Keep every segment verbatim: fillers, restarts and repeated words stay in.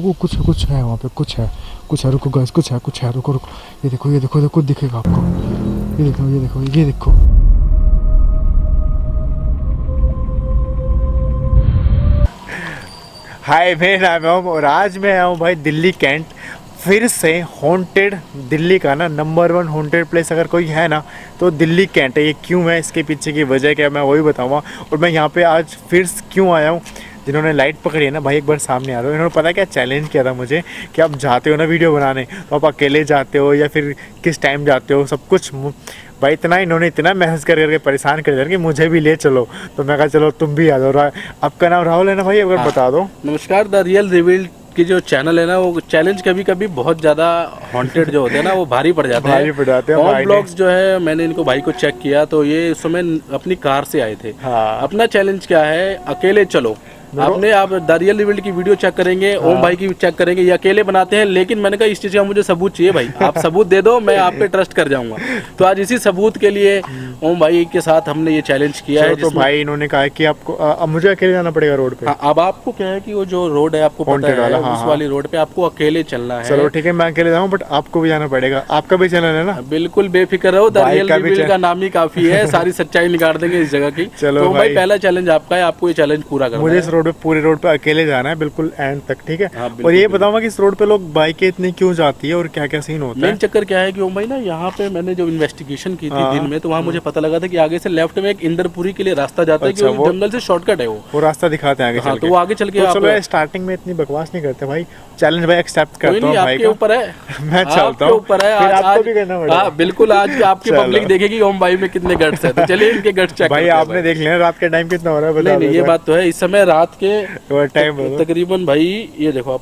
वो कुछ कुछ है वहाँ पे, कुछ है कुछ है रुको गाइस, कुछ है कुछ है रुको रुको ये देखो ये देखो देखो दिखेगा आपको, ये देखो ये देखो ये देखो हाय, मेरा नाम है ओम और आज मैं आया हूँ भाई दिल्ली कैंट फिर से। हॉन्टेड दिल्ली का ना नंबर वन हॉन्टेड प्लेस अगर कोई है ना तो दिल्ली कैंट है। ये क्यों है, इसके पीछे की वजह क्या है, मैं वही बताऊँगा। और मैं यहाँ पे आज फिर क्यों आया हूँ, जिन्होंने लाइट पकड़ी है ना भाई एक बार सामने आ रहे हो। इन्होंने पता क्या चैलेंज किया था मुझे कि आप जाते हो ना वीडियो बनाने तो आप अकेले जाते हो या फिर किस टाइम जाते हो सब कुछ। भाई इतना इन्होंने इतना मैसेज कर करके परेशान कर दिया कि मुझे भी ले चलो, तो मैं कहा चलो तुम भी आ जाओ। आपका नाम राहुल है ना भाई, अगर हाँ। बता दो। नमस्कार, द रियल रिवील्ड की जो चैनल है ना वो चैलेंज कभी कभी बहुत ज़्यादा हॉन्टेड जो होते हैं ना वो भारी पड़ जाते हैं, भारी पड़ जाते हैं। और ब्लॉग्स जो है मैंने इनको भाई को चेक किया तो ये उस समय अपनी कार से आए थे। अपना चैलेंज क्या है, अकेले चलो। आपने आप दारियल लिविल्ड की वीडियो चेक करेंगे, ओम भाई की चेक करेंगे, ये अकेले बनाते हैं। लेकिन मैंने कहा इस चीज़ का मुझे सबूत चाहिए भाई, आप सबूत दे दो, मैं आप पे ट्रस्ट कर जाऊंगा। तो आज इसी सबूत के लिए ओम भाई के साथ हमने ये चैलेंज किया है। तो भाई इन्होंने कहा कि आपको आ, आ, मुझे अकेले जाना पड़ेगा रोड पे। अब आपको क्या है कि वो जो रोड है आपको पता है, उस वाली रोड पे आपको अकेले चलना है। चलो ठीक है, मैं अकेले जाऊँ बट आपको भी जाना पड़ेगा, आपका भी चैनल है ना। बिल्कुल बेफिक्र रहो, दारियल लिविल्ड का नाम ही काफी है, सारी सच्चाई निकाल देंगे इस जगह की। चलो भाई पहला चैलेंज आपका है, आपको ये चैलेंज पूरा करना है। पे पूरे रोड पे अकेले जाना है बिल्कुल एंड तक, ठीक है। हाँ, और ये बताऊंगा कि इस रोड पे लोग बाइकें इतनी क्यों जाती है और क्या क्या सीन होता है। मेन चक्कर क्या है कि ओम भाई ना यहाँ पे मैंने जो इन्वेस्टिगेशन की थी दिन में तो वहाँ मुझे पता लगा था कि आगे से लेफ्ट में एक इंदरपुरी के लिए रास्ता जाता है, क्योंकि जंगल से शॉर्टकट है वो वो रास्ता दिखाते हैं आगे, तो आगे चल के। स्टार्टिंग में इतनी बकवास नहीं करते भाई, चैलेंज भाई एक्सेप्ट करता हूं, आपके ऊपर है, मैं चलता हूं, ऊपर है, आपको भी करना पड़ेगा। हां बिल्कुल, आज आपकी पब्लिक देखेगी ओम भाई में कितने गट्स है। तो चलिए इनके गट्स चेक भाई, आपने देख लिया रात का टाइम कितना हो रहा है, बता नहीं ये बात तो है। इस समय रात के टाइम तकरीबन भाई ये देखो आप,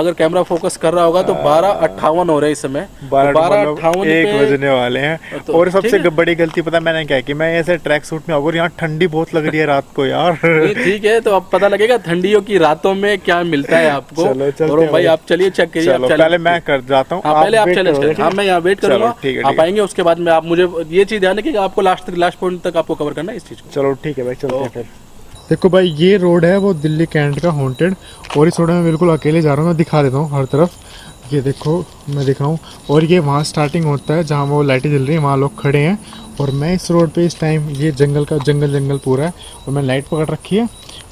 अगर कैमरा फोकस कर रहा होगा तो बारह अट्ठावन हो रहे हैं इस समय, बारह अट्ठावन एक बजने वाले हैं। तो और सबसे है? बड़ी गलती पता मैंने क्या कि मैं ऐसे ट्रैक सूट में आऊँ और यहाँ ठंडी बहुत लग रही है रात को यार। ठीक है, तो अब पता लगेगा ठंडियों की रातों में क्या मिलता है आपको। और भाई आप चलिए चेक करिए, पहले मैं कर जाता हूँ, पहले आप चैलेंज करें। हाँ मैं यहाँ वेट करूँगा, आप आएंगे उसके बाद में। आप मुझे ये चीज़ ध्यान रखिएगा, आपको लास्ट लास्ट पॉइंट तक आपको कवर करना है इस चीज़ को। चलो ठीक है भाई, चलो फिर देखो भाई ये रोड है वो दिल्ली कैंट का हॉन्टेड, और इस रोड में बिल्कुल अकेले जा रहा हूँ मैं, दिखा देता हूँ हर तरफ। ये देखो मैं दिखाऊँ, और ये वहाँ स्टार्टिंग होता है जहाँ वो लाइटें जल रही हैं, वहाँ लोग खड़े हैं। और मैं इस रोड पे इस टाइम ये जंगल का जंगल जंगल पूरा है, और मैं लाइट पकड़ रखी है।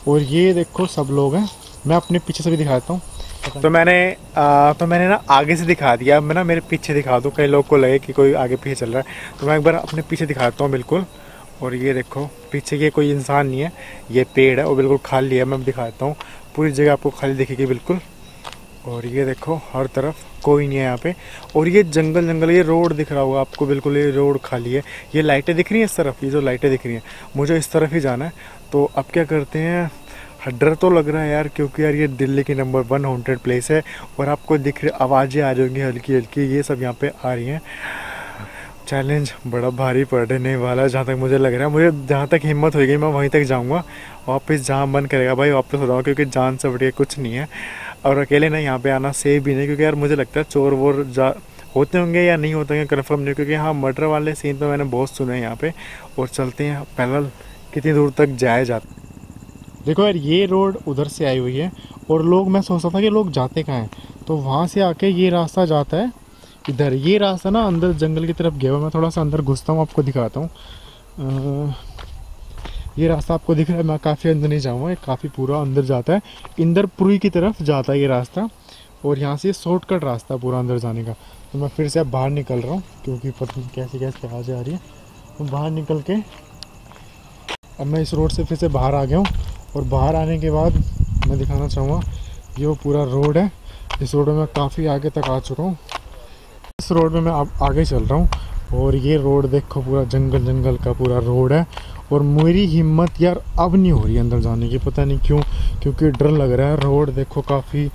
और ये देखो सब लोग हैं, मैं अपने पीछे से भी दिखाता हूँ। तो मैंने आ, तो मैंने ना आगे से दिखा दिया, मैं ना मेरे पीछे दिखा दूँ, कई लोग को लगे कि कोई आगे पीछे चल रहा है। तो मैं एक बार अपने पीछे दिखाता हूँ बिल्कुल, और ये देखो पीछे ये कोई इंसान नहीं है, ये पेड़ है और बिल्कुल खाली है। मैं दिखाता हूँ, पूरी जगह आपको खाली दिखेगी बिल्कुल। और ये देखो हर तरफ कोई नहीं है यहाँ पे, और ये जंगल जंगल, ये रोड दिख रहा होगा आपको बिल्कुल, ये रोड खाली है। ये लाइटें दिख रही हैं इस तरफ, ये जो लाइटें दिख रही हैं, मुझे इस तरफ ही जाना है। तो अब क्या करते हैं, डर तो लग रहा है यार, क्योंकि यार ये दिल्ली की नंबर वन हॉन्टेड प्लेस है। और आपको दिख रही आवाज़ें आ जाएंगी हल्की हल्की, ये सब यहाँ पर आ रही हैं। चैलेंज बड़ा भारी पड़ने वाला, जहाँ तक मुझे लग रहा है, मुझे जहाँ तक हिम्मत होगी मैं वहीं तक जाऊँगा। वापस जहाँ मन करेगा भाई वापस हो जाऊँगा, क्योंकि जान से बढ़ के कुछ नहीं है। और अकेले ना यहाँ पे आना सेफ भी नहीं, क्योंकि यार मुझे लगता है चोर वोर जा होते होंगे या नहीं होते होंगे कन्फर्म नहीं, क्योंकि हाँ मर्डर वाले सीन तो मैंने बहुत सुने हैं यहाँ पर। और चलते हैं पैदल कितनी दूर तक जाया जाता। देखो यार ये रोड उधर से आई हुई है, और लोग मैं सोचता था कि लोग जाते कहाँ हैं, तो वहाँ से आके ये रास्ता जाता है इधर। ये रास्ता ना अंदर जंगल की तरफ गया हुआ, मैं थोड़ा सा अंदर घुसता हूँ आपको दिखाता हूँ। ये रास्ता आपको दिख रहा है, मैं काफ़ी अंदर नहीं जाऊँगा, ये काफ़ी पूरा अंदर जाता है, इंदरपुरी की तरफ जाता है ये रास्ता। और यहाँ से शॉर्टकट रास्ता है पूरा अंदर जाने का। तो मैं फिर से अब बाहर निकल रहा हूँ, क्योंकि पता नहीं कैसे कैसे आवाज़ें आ रही है। तो बाहर निकल के अब मैं इस रोड से फिर से बाहर आ गया हूँ, और बाहर आने के बाद मैं दिखाना चाहूँगा ये वो पूरा रोड है। इस रोड में काफ़ी आगे तक आ चुका हूँ, इस रोड में मैं अब आगे चल रहा हूँ। और ये रोड देखो पूरा जंगल जंगल का पूरा रोड है, और मेरी हिम्मत यार अब नहीं हो रही अंदर जाने की, पता नहीं क्यों, क्योंकि डर लग रहा है। रोड देखो काफ़ी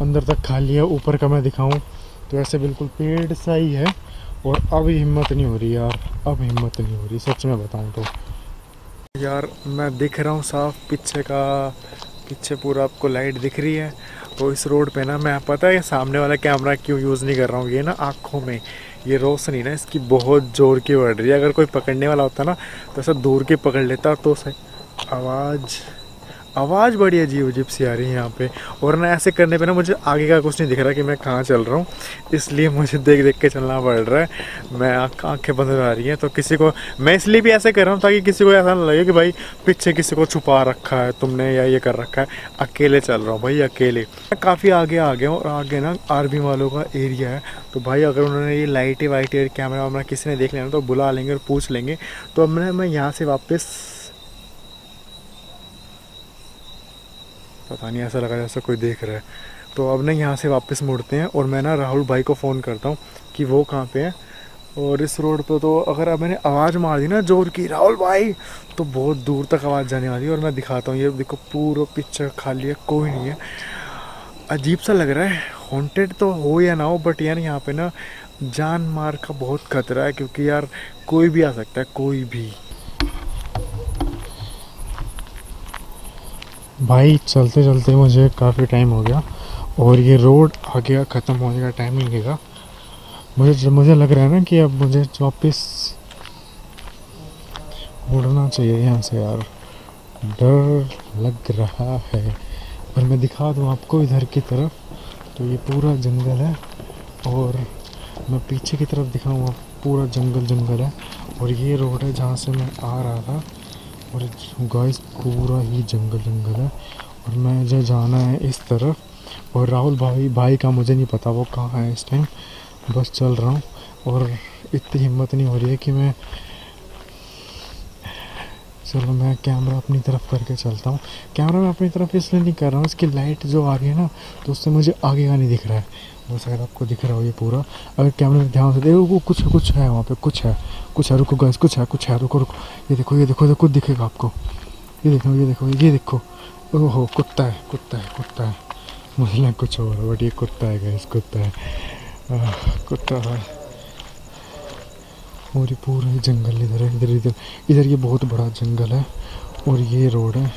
अंदर तक खाली है, ऊपर का मैं दिखाऊँ तो ऐसे बिल्कुल पेड़ सा ही है। और अब हिम्मत नहीं हो रही यार, अब हिम्मत नहीं हो रही सच में बताऊँ तो। यार मैं दिख रहा हूँ साफ पीछे का, पीछे पूरा आपको लाइट दिख रही है। तो इस रोड पे ना मैं पता है सामने वाला कैमरा क्यों यूज़ नहीं कर रहा हूँ, ये ना आँखों में ये रोशनी ना इसकी बहुत ज़ोर की बढ़ रही है। अगर कोई पकड़ने वाला होता ना तो ऐसा दूर के पकड़ लेता तो सही। आवाज़ आवाज़ बड़ी अजीब अजीब सी आ रही है यहाँ पे। और ना ऐसे करने पे ना मुझे आगे का कुछ नहीं दिख रहा कि मैं कहाँ चल रहा हूँ, इसलिए मुझे देख देख के चलना पड़ रहा है। मैं आँखें बंद आ रही हैं, तो किसी को मैं इसलिए भी ऐसे कर रहा हूँ ताकि किसी को ऐसा ना लगे कि भाई पीछे किसी को छुपा रखा है तुमने या ये कर रखा है। अकेले चल रहा हूँ भाई, अकेले। काफ़ी आगे आ गया हूँ और आगे ना आर्मी वालों का एरिया है, तो भाई अगर उन्होंने ये लाइटें वाइटें कैमरा वैमरा किसी ने देख लेना तो बुला लेंगे और पूछ लेंगे। तो अब मैं यहाँ से वापस, पता नहीं ऐसा लगा जैसा कोई देख रहा है, तो अब ना यहाँ से वापस मुड़ते हैं। और मैं ना राहुल भाई को फ़ोन करता हूँ कि वो कहाँ पे है। और इस रोड पे तो अगर अब मैंने आवाज़ मार दी ना जोर की राहुल भाई तो बहुत दूर तक आवाज़ जाने वाली है। और मैं दिखाता हूँ, ये देखो पूरा पिक्चर खाली है, कोई नहीं है। अजीब सा लग रहा है, हॉन्टेड तो हो या ना हो बट यार यहाँ पर ना जान मार का बहुत खतरा है, क्योंकि यार कोई भी आ सकता है, कोई भी। भाई चलते चलते मुझे काफ़ी टाइम हो गया और ये रोड आगे ख़त्म होने का टाइम लगेगा। मुझे मुझे लग रहा है ना कि अब मुझे वापस उड़ना चाहिए यहाँ से, यार डर लग रहा है। और मैं दिखा दूँ आपको इधर की तरफ, तो ये पूरा जंगल है और मैं पीछे की तरफ दिखाऊँ आप, पूरा जंगल जंगल है। और ये रोड है जहाँ से मैं आ रहा था, और गाइस पूरा ही जंगल जंगल है। और मैं जो जाना है इस तरफ, और राहुल भाई भाई का मुझे नहीं पता वो कहाँ है इस टाइम, बस चल रहा हूँ। और इतनी हिम्मत नहीं हो रही है कि मैं, चलो मैं कैमरा अपनी तरफ करके चलता हूँ। कैमरा मैं अपनी तरफ इसलिए नहीं कर रहा हूँ, इसकी लाइट जो आ रही है ना तो उससे मुझे आगे का नहीं दिख रहा है। बस अगर आपको दिख रहा हो ये पूरा, अगर कैमरा ध्यान से देखो, कुछ कुछ है वहाँ पे, कुछ है कुछ है रुको गाइस, कुछ है कुछ है रुको रुको, ये देखो ये देखो कुछ दिखेगा आपको, ये देखो ये देखो ये देखो। ओहो कुत्ता है कुत्ता है कुत्ता है, मुझे ना कुछ और बट ये कुत्ता है गाइस, कुत्ता है कुत्ता है। और ये पूरा जंगल इधर है, इधर इधर इधर ये बहुत बड़ा जंगल है और ये रोड है।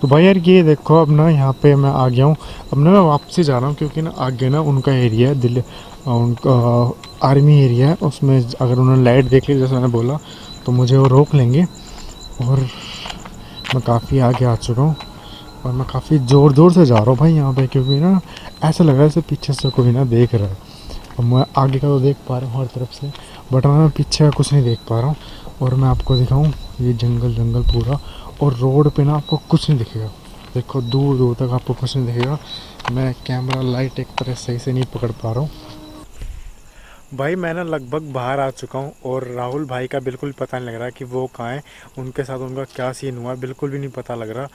तो भाई यार ये देखो अब ना यहाँ पे मैं आ गया हूँ, अब ना मैं वापसी जा रहा हूँ क्योंकि ना आगे ना उनका एरिया है, दिल्ली उनका आर्मी एरिया है। उसमें अगर उन्होंने लाइट देख ली जैसे मैंने बोला तो मुझे वो रोक लेंगे। और मैं काफ़ी आगे आ चुका हूँ और मैं काफ़ी ज़ोर ज़ोर से जा रहा हूँ भाई यहाँ पे, क्योंकि ना ऐसा लग रहा है जैसे पीछे से कोई ना देख रहा है। और मैं आगे का तो देख पा रहा हूँ हर तरफ से, बट मैं पीछे का कुछ नहीं देख पा रहा हूँ। और मैं आपको दिखाऊँ ये जंगल जंगल पूरा, और रोड पे ना आपको कुछ नहीं दिखेगा, देखो दूर दूर तक आपको कुछ नहीं दिखेगा। मैं कैमरा लाइट एक तरह सही से नहीं पकड़ पा रहा हूँ। भाई मैं ना लगभग बाहर आ चुका हूँ और राहुल भाई का बिल्कुल पता नहीं लग रहा कि वो कहाँ हैं, उनके साथ उनका क्या सीन हुआ बिल्कुल भी नहीं पता लग रहा।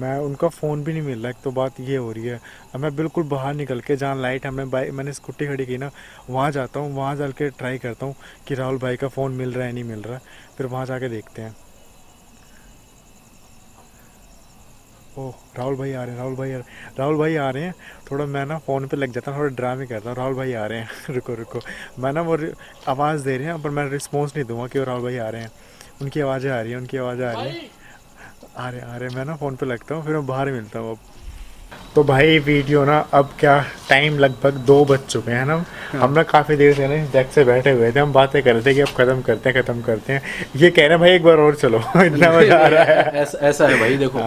मैं उनका फ़ोन भी नहीं मिल रहा, एक तो बात ये हो रही है। अब मैं बिल्कुल बाहर निकल के जहाँ लाइट हमें बाइक मैंने स्कूटी खड़ी की ना वहाँ जाता हूँ, वहाँ जा के ट्राई करता हूँ कि राहुल भाई का फ़ोन मिल रहा है नहीं मिल रहा, फिर वहाँ जा देखते हैं। ओह राहुल भाई आ रहे हैं, राहुल भाई आ रहे हैं राहुल भाई आ रहे हैं थोड़ा मैं ना फ़ोन पे लग जाता हूँ, थोड़ा ड्रामे करता हूँ। राहुल भाई आ रहे हैं रुको रुको, मैं ना वो आवाज़ दे रहे हैं पर मैं रिस्पॉन्स नहीं दूंगा कि राहुल भाई आ रहे हैं। उनकी आवाज़ें आ रही हैं, उनकी आवाज़ें आ रही हैं, आ रहे आ रहे मैं ना फ़ोन पर लगता हूँ, फिर मैं बाहर मिलता हूँ। अब तो भाई वीडियो ना, अब क्या टाइम लगभग दो बज चुके हैं ना, हम ना काफ़ी देर से ना इस डेस्क से बैठे हुए थे, हम बातें कर रहे थे कि अब ख़त्म करते हैं ख़त्म करते हैं ये कह रहे हैं भाई एक बार और चलो इतना मज़ा आ रहा है। ऐसा ऐसा है भाई, देखो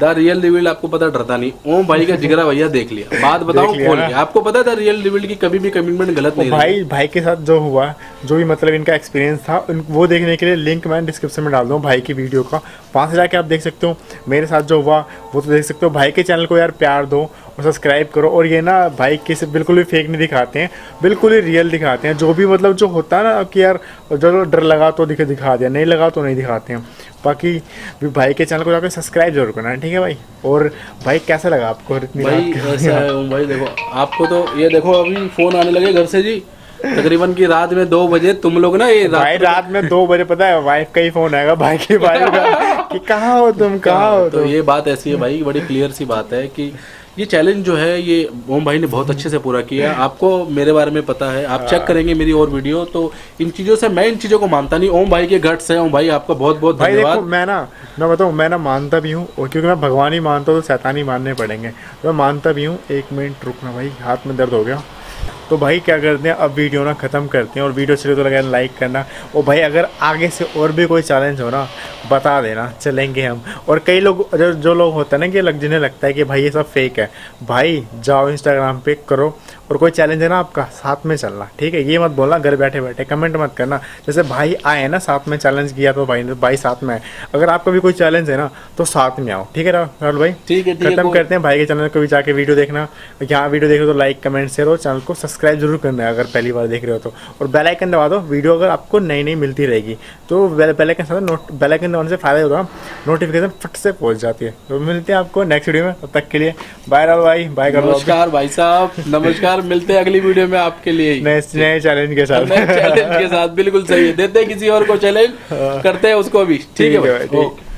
द रियल रिवील आपको पता डरता नहीं, ओम भाई का जिगरा भैया देख लिया, बात बताओ बोल के आपको पता द रियल रिवील की कभी भी कमिटमेंट गलत नहीं। भाई भाई के साथ जो हुआ, जो भी मतलब इनका एक्सपीरियंस था, वो देखने के लिए लिंक मैं डिस्क्रिप्शन में डाल दूँ भाई की वीडियो का, वहाँ से जाके आप देख सकते हो। मेरे साथ जो हुआ वो तो देख सकते हो। भाई के चैनल को यार प्यार दो और सब्सक्राइब करो। और ये ना भाई किसी बिल्कुल भी फेक नहीं दिखाते हैं, बिल्कुल ही रियल दिखाते हैं, जो भी मतलब जो होता है ना कि यार जो डर लगा तो दिखे दिखा दिया, नहीं लगा तो नहीं दिखाते हैं। बाकी भी भाई के चैनल को जाकर सब्सक्राइब जरूर करना, ठीक है भाई। और भाई कैसा लगा आपको इतनी भाई, ऐसा है भाई देखो आपको तो ये देखो अभी फ़ोन आने लगे घर से जी तकरीबन की रात में दो बजे, तुम लोग ना ये भाई रात में दो बजे पता है वाइफ का ही फोन आएगा भाई के भाई का कि कहाँ हो तुम कहाँ हो। तो ये बात ऐसी है भाई, बड़ी क्लियर सी बात है कि ये चैलेंज जो है ये ओम भाई ने बहुत अच्छे से पूरा किया। आपको मेरे बारे में पता है, आप चेक करेंगे मेरी और वीडियो, तो इन चीज़ों से मैं इन चीज़ों को मानता नहीं। ओम भाई के गट्स है, ओम भाई आपका बहुत बहुत धन्यवाद। मैं ना मैं बताऊँ मैं ना मानता भी हूँ, और क्योंकि मैं भगवान ही मानता हूँ तो शैतान ही मानने पड़ेंगे, मैं मानता भी हूँ। एक मिनट रुकना भाई, हाथ में दर्द हो गया। तो भाई क्या करते हैं, अब वीडियो ना ख़त्म करते हैं। और वीडियो अच्छी लगे तो लगा लाइक करना। और भाई अगर आगे से और भी कोई चैलेंज हो ना बता देना, चलेंगे हम। और कई लोग जो जो लोग होते हैं ना कि लग जिन्हें लगता है कि भाई ये सब फेक है, भाई जाओ इंस्टाग्राम पे करो और कोई चैलेंज है ना आपका साथ में चलना, ठीक है। ये मत बोलना घर बैठे बैठे, कमेंट मत करना। जैसे भाई आए ना साथ में चैलेंज किया तो भाई भाई साथ में आए। अगर आपका भी कोई चैलेंज है ना तो साथ में आओ, ठीक है राहुल भाई। ठीक है, खत्म करते हैं। भाई के चैनल को भी जाके वीडियो देखना। यहाँ वीडियो देख रहे हो तो लाइक कमेंट शेयर और चैनल को सब्सक्राइब जरूर करना है अगर पहली बार देख रहे हो तो। और बेल आइकन दबा दो, वीडियो अगर आपको नई नई मिलती रहेगी तो बेल आइकन से नोट बेल आइकन दबाने से फायदा होगा, नोटिफिकेशन फट से पहुँच जाती है। तो मिलते हैं आपको नेक्स्ट वीडियो में, तब तक के लिए बाय राहुल भाई। बाय कर, नमस्कार भाई साहब, नमस्कार। मिलते हैं अगली वीडियो में आपके लिए नए नए चैलेंज के साथ नए चैलेंज के साथ। बिल्कुल सही है, देते हैं किसी और को चैलेंज, करते हैं उसको भी, ठीक है भाई।